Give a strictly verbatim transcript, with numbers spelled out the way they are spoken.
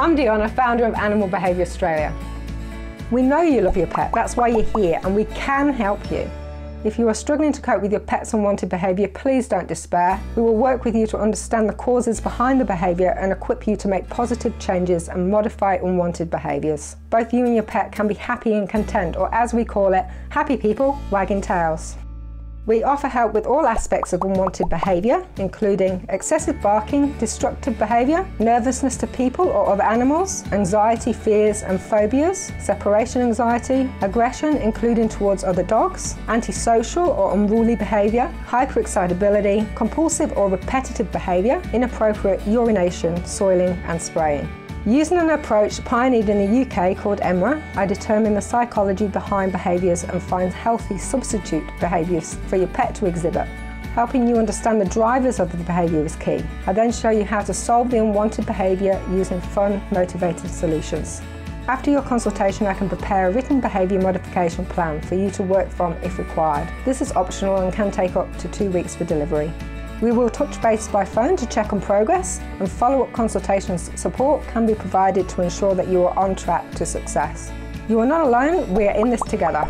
I'm Dionna, founder of Animal Behaviour Australia. We know you love your pet, that's why you're here, and we can help you. If you are struggling to cope with your pet's unwanted behaviour, please don't despair. We will work with you to understand the causes behind the behaviour and equip you to make positive changes and modify unwanted behaviours. Both you and your pet can be happy and content, or as we call it, happy people wagging tails. We offer help with all aspects of unwanted behaviour, including excessive barking, destructive behaviour, nervousness to people or other animals, anxiety, fears and phobias, separation anxiety, aggression including towards other dogs, antisocial or unruly behaviour, hyperexcitability, compulsive or repetitive behaviour, inappropriate urination, soiling and spraying. Using an approach pioneered in the U K called E M R A, I determine the psychology behind behaviours and find healthy substitute behaviours for your pet to exhibit. Helping you understand the drivers of the behaviour is key. I then show you how to solve the unwanted behaviour using fun, motivated solutions. After your consultation, I can prepare a written behaviour modification plan for you to work from if required. This is optional and can take up to two weeks for delivery. We will touch base by phone to check on progress, and follow-up consultations support can be provided to ensure that you are on track to success. You are not alone, we are in this together.